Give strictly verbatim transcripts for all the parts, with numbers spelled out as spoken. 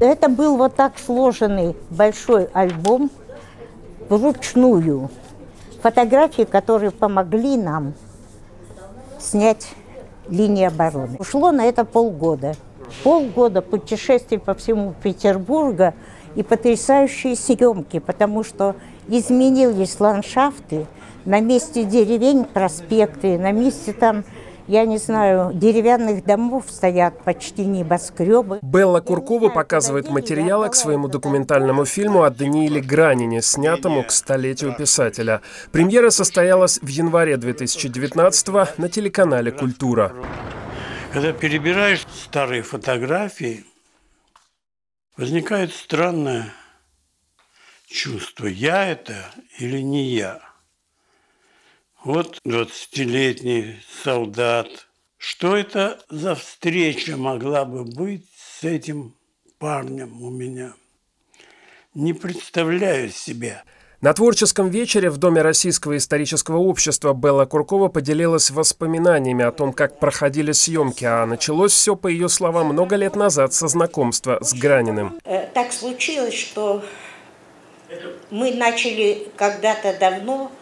Это был вот так сложенный большой альбом вручную. Фотографии, которые помогли нам снять линии обороны. Ушло на это полгода. Полгода путешествий по всему Петербургу и потрясающие съемки, потому что изменились ландшафты, на месте деревень проспекты, на месте там, я не знаю, деревянных домов стоят почти небоскребы. Белла Куркова показывает материалы к своему документальному фильму о Данииле Гранине, снятому к столетию писателя. Премьера состоялась в январе две тысячи девятнадцатого на телеканале «Культура». Когда перебираешь старые фотографии, возникает странное чувство, я это или не я. Вот двадцатилетний солдат. Что это за встреча могла бы быть с этим парнем у меня? Не представляю себе. На творческом вечере в Доме Российского исторического общества Белла Куркова поделилась воспоминаниями о том, как проходили съемки, а началось все, по ее словам, много лет назад со знакомства с Граниным. Так случилось, что мы начали когда-то давно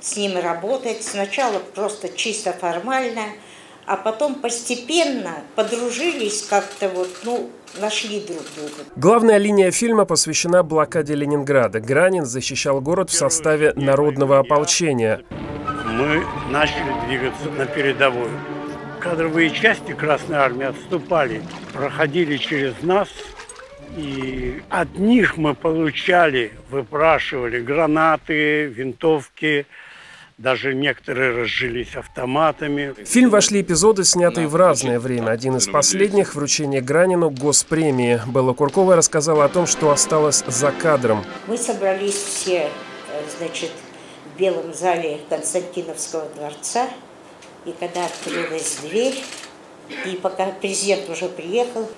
с ним работать. Сначала просто чисто формально, а потом постепенно подружились как-то вот, ну, нашли друг друга. Главная линия фильма посвящена блокаде Ленинграда. Гранин защищал город в составе народного ополчения. Мы начали двигаться на передовую. Кадровые части Красной Армии отступали, проходили через нас. И от них мы получали, выпрашивали гранаты, винтовки, даже некоторые разжились автоматами. В фильм вошли эпизоды, снятые в разное время. Один из последних – вручение Гранину госпремии. Белла Куркова рассказала о том, что осталось за кадром. Мы собрались все, значит, в Белом зале Константиновского дворца. И когда открылась дверь, и пока президент уже приехал,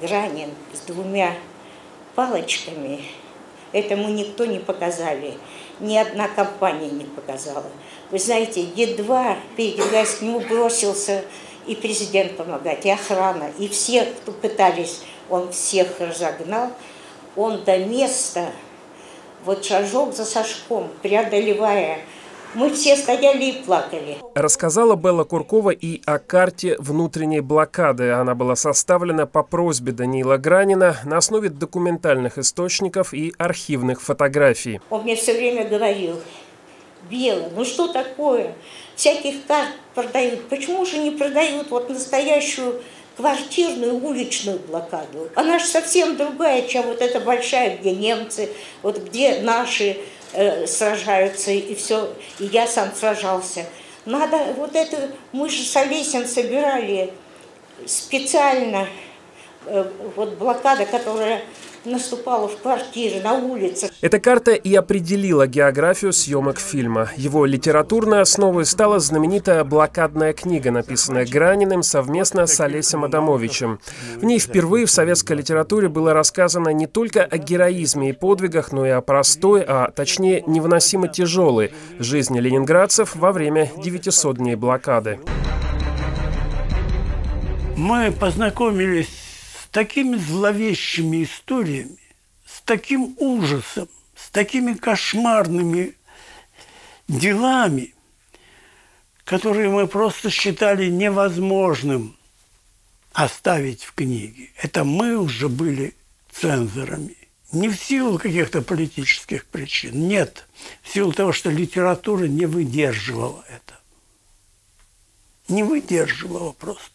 Гранин с двумя палочками, этому никто не показали, ни одна компания не показала. Вы знаете, едва передвигаясь к нему, бросился и президент помогать, и охрана, и все, кто пытались, он всех разогнал. Он до места, вот шажок за шажком, преодолевая. Мы все стояли и плакали. Рассказала Белла Куркова и о карте внутренней блокады. Она была составлена по просьбе Даниила Гранина на основе документальных источников и архивных фотографий. Он мне все время говорил: «Белла, ну что такое? Всяких карт продают. Почему же не продают вот настоящую квартирную, уличную блокаду? Она же совсем другая, чем вот эта большая, где немцы, вот где наши сражаются, и все, и я сам сражался. Надо вот это, мы же с Олесем собирали специально вот блокада, которая наступала в квартире, на улице». Эта карта и определила географию съемок фильма. Его литературной основой стала знаменитая блокадная книга, написанная Граниным совместно с Алесем Адамовичем. В ней впервые в советской литературе было рассказано не только о героизме и подвигах, но и о простой, а точнее невыносимо тяжелой жизни ленинградцев во время девятисот дней блокады. Мы познакомились такими зловещими историями, с таким ужасом, с такими кошмарными делами, которые мы просто считали невозможным оставить в книге. Это мы уже были цензорами. Не в силу каких-то политических причин, нет. В силу того, что литература не выдерживала это. Не выдерживала просто.